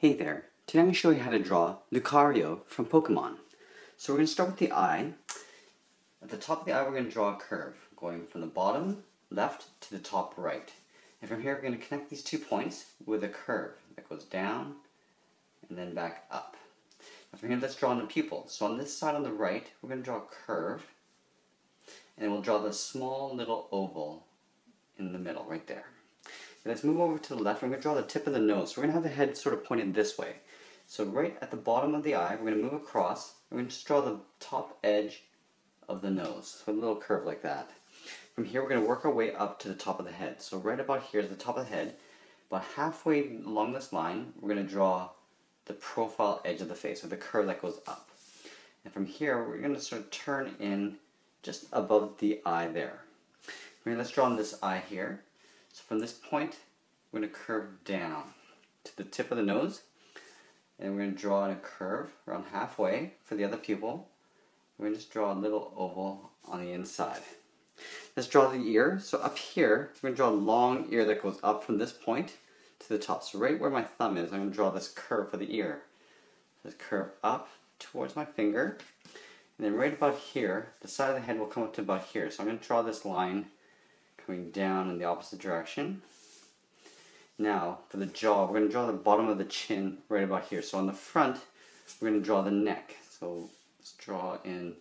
Hey there, today I'm going to show you how to draw Lucario from Pokémon. So we're going to start with the eye. At the top of the eye we're going to draw a curve, going from the bottom left to the top right. And from here we're going to connect these 2 points with a curve that goes down and then back up. And from here let's draw in the pupil. So on this side on the right we're going to draw a curve and we'll draw the small little oval in the middle right there. Let's move over to the left. We're going to draw the tip of the nose. We're going to have the head sort of pointed this way. So right at the bottom of the eye, we're going to move across. We're going to just draw the top edge of the nose. So a little curve like that. From here, we're going to work our way up to the top of the head. So right about here is the top of the head. About halfway along this line, we're going to draw the profile edge of the face, or the curve that goes up. And from here, we're going to sort of turn in just above the eye there. Let's draw on this eye here. So from this point, we're going to curve down to the tip of the nose, and we're going to draw in a curve around halfway for the other pupil. We're going to just draw a little oval on the inside. Let's draw the ear. So up here, we're going to draw a long ear that goes up from this point to the top. So right where my thumb is, I'm going to draw this curve for the ear. This curve up towards my finger, and then right about here, the side of the head will come up to about here. So I'm going to draw this line coming down in the opposite direction. Now, for the jaw, we're going to draw the bottom of the chin right about here. So on the front, we're going to draw the neck. So let's draw in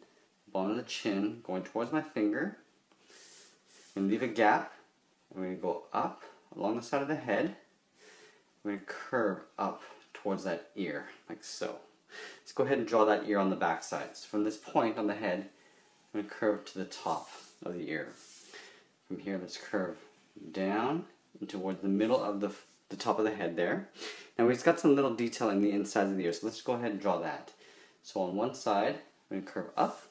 the bottom of the chin, going towards my finger. I'm going to leave a gap, and we're going to go up along the side of the head. We're going to curve up towards that ear, like so. Let's go ahead and draw that ear on the back side. So from this point on the head, I'm going to curve to the top of the ear. From here, let's curve down and towards the middle of the top of the head there. Now we've got some little detail in the insides of the ear, so let's go ahead and draw that. So on one side, we're going to curve up,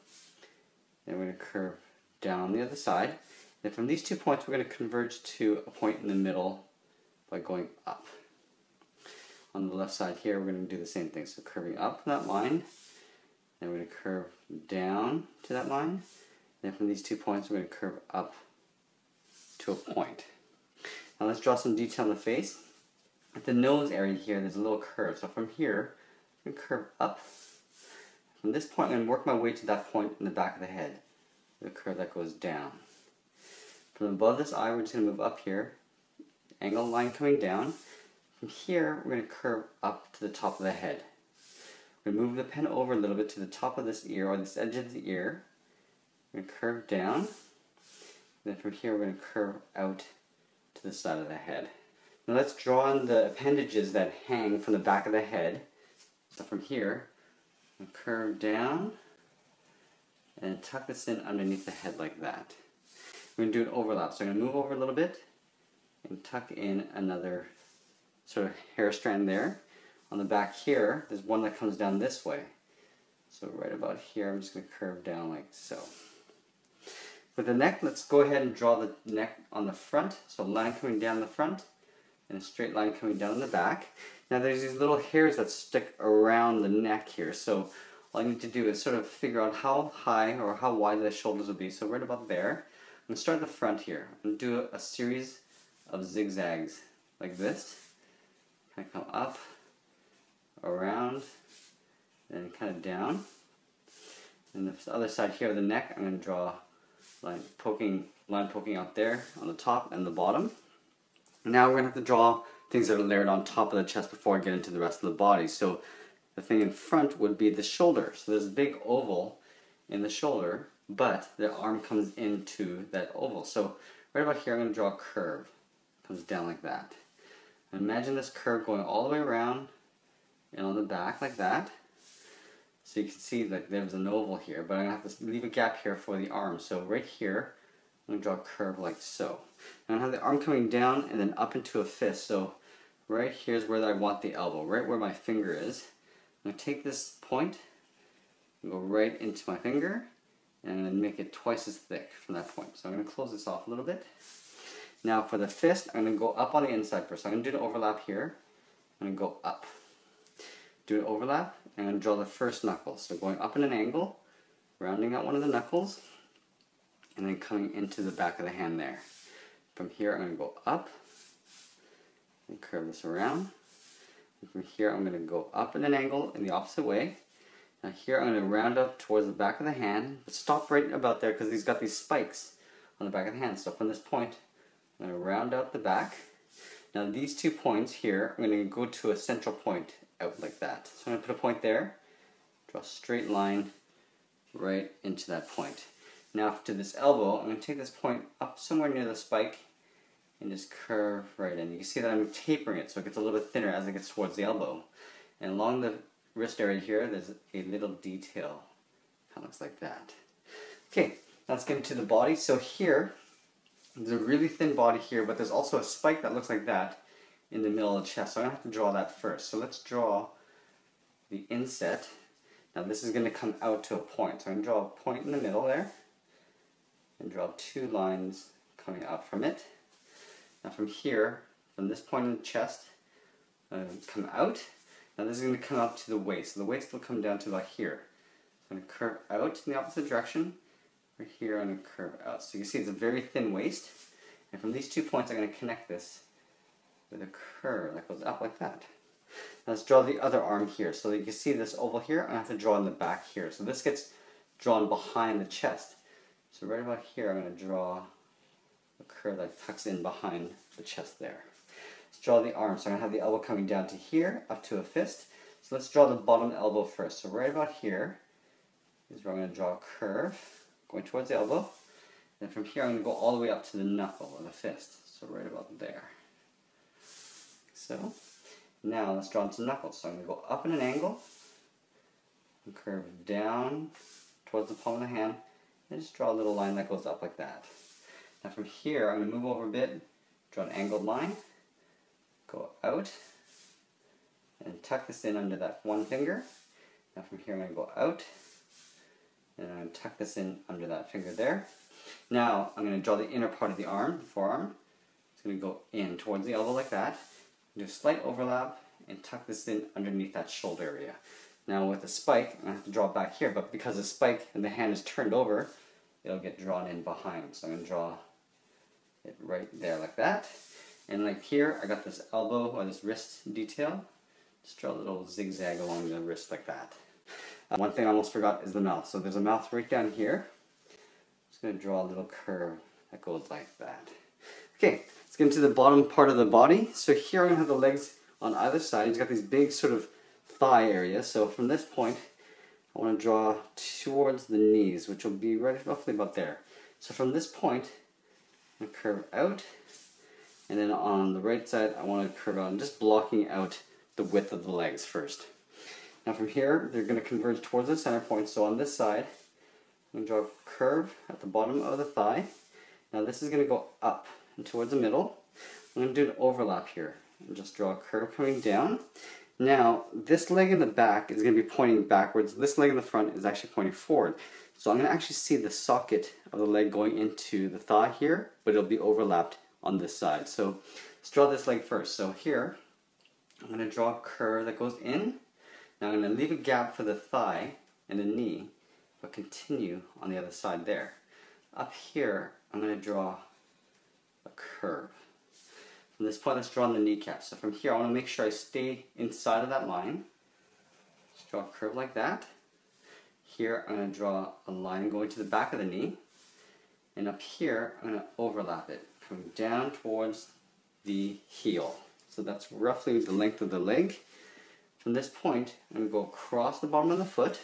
then we're going to curve down on the other side. Then from these 2 points, we're going to converge to a point in the middle by going up. On the left side here, we're going to do the same thing, so curving up from that line, then we're going to curve down to that line. Then from these 2 points, we're going to curve up to a point. Now let's draw some detail on the face. At the nose area here, there's a little curve. So from here, I'm going to curve up. From this point, I'm going to work my way to that point in the back of the head, the curve that goes down. From above this eye, we're just going to move up here, angle line coming down. From here, we're going to curve up to the top of the head. We're going to move the pen over a little bit to the top of this ear, or this edge of the ear. We're going to curve down. Then from here we're going to curve out to the side of the head. Now let's draw in the appendages that hang from the back of the head. So from here, we'll curve down and tuck this in underneath the head like that. We're going to do an overlap. So I'm going to move over a little bit and tuck in another sort of hair strand there. On the back here, there's one that comes down this way. So right about here, I'm just going to curve down like so. For the neck, let's go ahead and draw the neck on the front. So a line coming down the front and a straight line coming down the back. Now there's these little hairs that stick around the neck here. So all I need to do is sort of figure out how high or how wide the shoulders will be. So right about there, I'm going to start at the front here. I'm going to do a series of zigzags like this. Kind of come up, around, and kind of down. And the other side here of the neck, I'm going to draw line poking out there on the top and the bottom. Now we're going to have to draw things that are layered on top of the chest before I get into the rest of the body. So the thing in front would be the shoulder. So there's a big oval in the shoulder, but the arm comes into that oval. So right about here I'm going to draw a curve. It comes down like that. And imagine this curve going all the way around and on the back like that. So you can see that there's an oval here, but I'm going to have to leave a gap here for the arm. So right here, I'm going to draw a curve like so. I'm going to have the arm coming down and then up into a fist. So right here is where I want the elbow, right where my finger is. I'm going to take this point and go right into my finger, and then make it twice as thick from that point. So I'm going to close this off a little bit. Now for the fist, I'm going to go up on the inside first. So I'm going to do an overlap here. I'm going to go up. Do an overlap, and I'm going to draw the first knuckle. So going up in an angle, rounding out one of the knuckles, and then coming into the back of the hand there. From here, I'm going to go up, and curve this around. And from here I'm going to go up at an angle in the opposite way. Now here I'm going to round up towards the back of the hand, but stop right about there because he's got these spikes on the back of the hand. So from this point, I'm going to round out the back. Now these 2 points here, I'm going to go to a central point out like that. So I'm going to put a point there, draw a straight line right into that point. Now to this elbow, I'm going to take this point up somewhere near the spike and just curve right in. You can see that I'm tapering it so it gets a little bit thinner as it gets towards the elbow. And along the wrist area here, there's a little detail. Kind of looks like that. Okay, now let's get into the body. So here, there's a really thin body here, but there's also a spike that looks like that in the middle of the chest. So I'm going to have to draw that first. So let's draw the inset. Now this is going to come out to a point. So I'm going to draw a point in the middle there and draw 2 lines coming out from it. Now from here, from this point in the chest, come out. Now this is going to come up to the waist. So the waist will come down to about here. So I'm going to curve out in the opposite direction. Right here, I'm going to curve out. So you can see it's a very thin waist. And from these 2 points, I'm going to connect this with a curve that goes up like that. Now let's draw the other arm here. So that you can see this oval here, I'm going to have to draw in the back here. So this gets drawn behind the chest. So right about here, I'm going to draw a curve that tucks in behind the chest there. Let's draw the arm. So I'm going to have the elbow coming down to here, up to a fist. So let's draw the bottom elbow first. So right about here is where I'm going to draw a curve going towards the elbow. And from here, I'm going to go all the way up to the knuckle of the fist. So right about there. So now let's draw into the knuckles. So I'm going to go up at an angle and curve down towards the palm of the hand. And just draw a little line that goes up like that. Now from here, I'm going to move over a bit, draw an angled line, go out, and tuck this in under that one finger. Now from here, I'm going to go out, and I'm going to tuck this in under that finger there. Now I'm going to draw the inner part of the arm, the forearm. It's going to go in towards the elbow like that. Do a slight overlap, and tuck this in underneath that shoulder area. Now with the spike, I'm going to have to draw back here, but because the spike and the hand is turned over, it'll get drawn in behind. So I'm going to draw it right there like that. And like here, I got this elbow or this wrist detail. Just draw a little zigzag along the wrist like that. One thing I almost forgot is the mouth. So there's a mouth right down here. I'm just going to draw a little curve that goes like that. Okay, let's get into the bottom part of the body. So here I'm going to have the legs on either side. He's got these big sort of thigh area. So from this point, I want to draw towards the knees, which will be right roughly about there. So from this point, I'm going to curve out, and then on the right side, I want to curve out. I'm just blocking out the width of the legs first. Now from here, they're going to converge towards the center point. So on this side, I'm going to draw a curve at the bottom of the thigh. Now this is going to go up and towards the middle. I'm going to do an overlap here and just draw a curve coming down. Now, this leg in the back is going to be pointing backwards. This leg in the front is actually pointing forward. So I'm going to actually see the socket of the leg going into the thigh here, but it'll be overlapped on this side. So let's draw this leg first. So here, I'm going to draw a curve that goes in. Now I'm going to leave a gap for the thigh and the knee, but continue on the other side there. Up here, I'm going to draw a curve. From this point, let's draw on the kneecap. So from here, I want to make sure I stay inside of that line. Just draw a curve like that. Here, I'm going to draw a line going to the back of the knee. And up here, I'm going to overlap it, coming down towards the heel. So that's roughly the length of the leg. From this point, I'm going to go across the bottom of the foot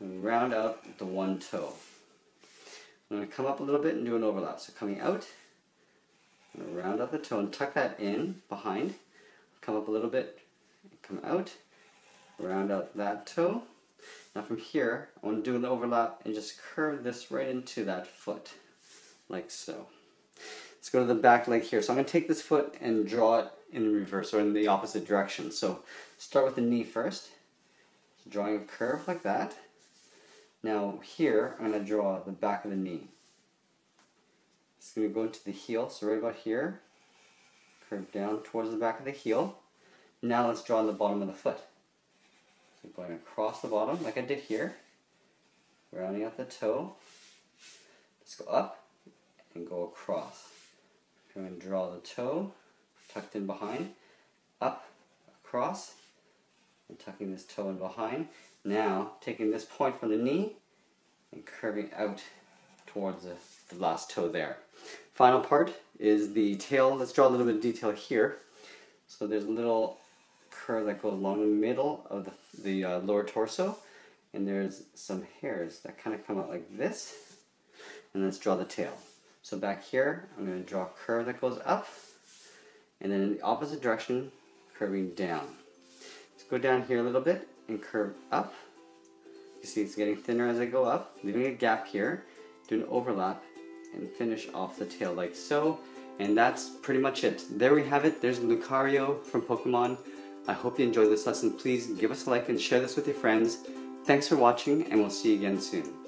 and round out the one toe. I'm going to come up a little bit and do an overlap. So coming out, I'm going to round out the toe and tuck that in behind. Come up a little bit, come out, round out that toe. Now from here, I want to do an overlap and just curve this right into that foot, like so. Let's go to the back leg here. So I'm going to take this foot and draw it in reverse or in the opposite direction. So start with the knee first, so drawing a curve like that. Now here, I'm going to draw the back of the knee. It's going to go into the heel, so right about here, curve down towards the back of the heel. Now let's draw on the bottom of the foot. So going across the bottom, like I did here, rounding out the toe. Let's go up and go across. I'm going to draw the toe, tucked in behind, up, cross, and tucking this toe in behind. Now, taking this point from the knee and curving out towards the last toe there. Final part is the tail. Let's draw a little bit of detail here. So there's a little curve that goes along the middle of the lower torso, and there's some hairs that kind of come out like this. And let's draw the tail. So back here, I'm going to draw a curve that goes up, and then in the opposite direction, curving down. Let's go down here a little bit and curve up. You see it's getting thinner as I go up, leaving a gap here, do an overlap, and finish off the tail like so. And that's pretty much it. There we have it. There's Lucario from Pokemon. I hope you enjoyed this lesson. Please give us a like and share this with your friends. Thanks for watching, and we'll see you again soon.